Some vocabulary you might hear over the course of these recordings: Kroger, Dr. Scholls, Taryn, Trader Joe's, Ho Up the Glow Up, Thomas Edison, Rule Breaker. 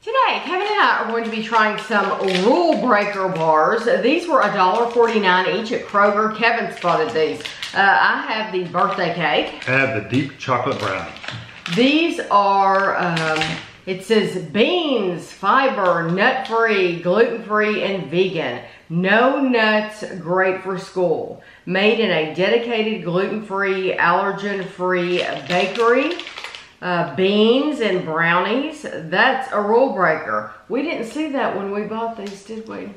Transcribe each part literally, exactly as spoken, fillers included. Today, Kevin and I are going to be trying some Rule Breaker bars. These were a dollar forty-nine each at Kroger. Kevin spotted these. Uh, I have the birthday cake. I have the deep chocolate brownie. These are, um, it says beans, fiber, nut-free, gluten-free, and vegan. No nuts, great for school. Made in a dedicated gluten-free, allergen-free bakery. Uh, beans and brownies. That's a rule breaker. We didn't see that when we bought these, did we?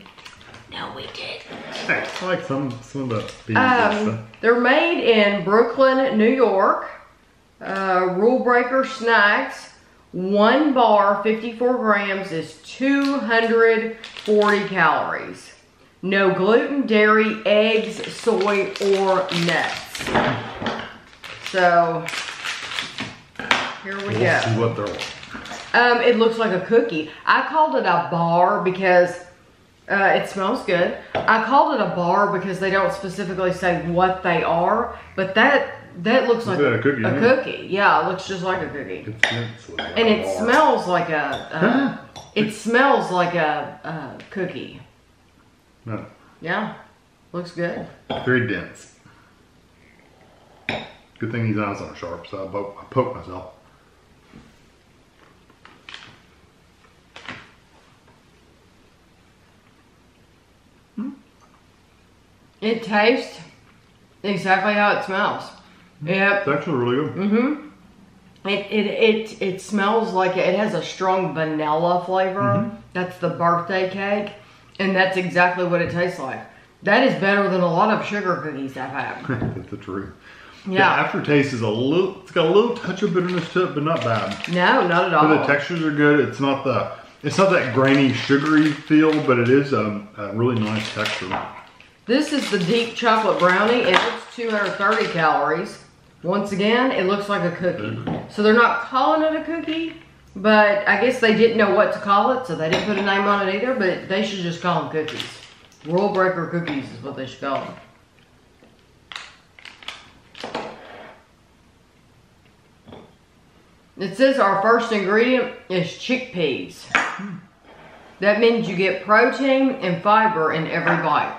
No, we didn't. I like some, some of the beans. Um, they're made in Brooklyn, New York. Uh, rule breaker snacks. One bar, fifty-four grams, is two hundred forty calories. No gluten, dairy, eggs, soy, or nuts. So... here we we'll go. See what they're like. Um, it looks like a cookie. I called it a bar because uh, it smells good. I called it a bar because they don't specifically say what they are, but that that looks like that a cookie. A cookie. Yeah, it looks just like a cookie. It's, it's like and it smells like a. Uh, it smells like a uh, cookie. No. Yeah, looks good. Very dense. Good thing these eyes aren't sharp, so I, I poked myself. It tastes exactly how it smells. Yep. It's actually really good. Mm-hmm. It, it, it, it smells like it has a strong vanilla flavor. Mm-hmm. That's the birthday cake. And that's exactly what it tastes like. That is better than a lot of sugar cookies I've had. That's the truth. Yeah. The aftertaste is a little, it's got a little touch of bitterness to it, but not bad. No, not at all. But the textures are good. It's not the, it's not that grainy, sugary feel, but it is a, a really nice texture. This is the deep chocolate brownie. It looks two hundred thirty calories. Once again, it looks like a cookie. So they're not calling it a cookie, but I guess they didn't know what to call it, so they didn't put a name on it either, but they should just call them cookies. Rule Breaker cookies is what they should call them. It says our first ingredient is chickpeas. That means you get protein and fiber in every bite.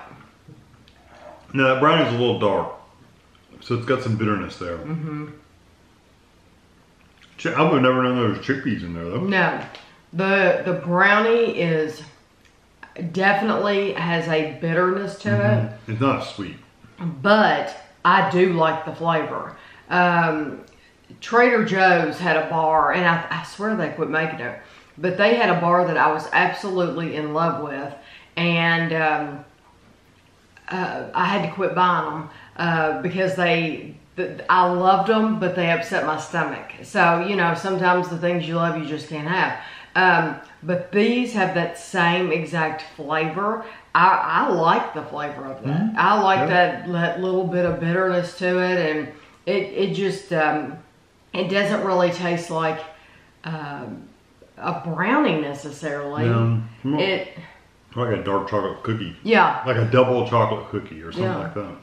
Now that brownie's a little dark, so it's got some bitterness there. Mm-hmm. I would have never known there was chickpeas in there though. No, the the brownie is definitely has a bitterness to mm-hmm. it. It's not sweet, but I do like the flavor. Um, Trader Joe's had a bar, and I, I swear they quit making it, but they had a bar that I was absolutely in love with, and um, uh, I had to quit buying them uh, because they, th I loved them, but they upset my stomach. So, you know, sometimes the things you love, you just can't have. Um, but these have that same exact flavor. I, I like the flavor of that. Mm-hmm. I like yeah. that, that little bit of bitterness to it, and it, it just... Um, it doesn't really taste like um, a brownie necessarily. No, more, it like a dark chocolate cookie. Yeah, like a double chocolate cookie or something yeah. like that.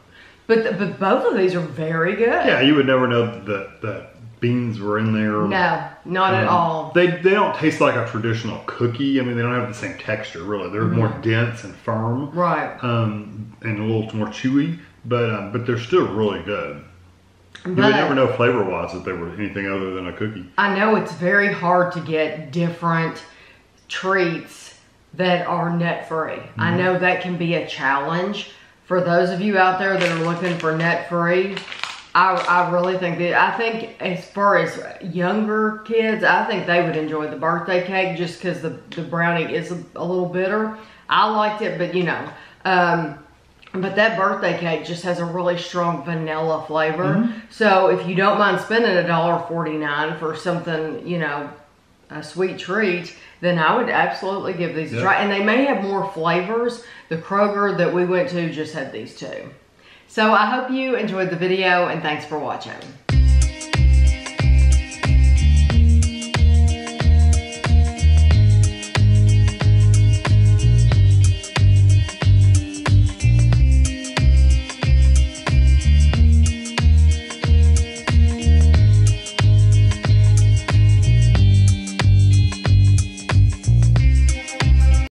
But the, but both of these are very good. Yeah, you would never know that that beans were in there. No, not um, at all. They they don't taste like a traditional cookie. I mean, they don't have the same texture really. They're mm-hmm. more dense and firm, right? Um, and a little more chewy. But um, but they're still really good. But, you would never know flavor-wise that they were anything other than a cookie. I know it's very hard to get different treats that are nut-free. Mm-hmm. I know that can be a challenge for those of you out there that are looking for nut-free. I, I really think that, I think as far as younger kids, I think they would enjoy the birthday cake just because the, the brownie is a, a little bitter. I liked it, but you know... Um, But that birthday cake just has a really strong vanilla flavor. Mm-hmm. So if you don't mind spending a dollar forty-nine for something, you know, a sweet treat, then I would absolutely give these yeah. a try. And they may have more flavors. The Kroger that we went to just had these two. So I hope you enjoyed the video, and thanks for watching.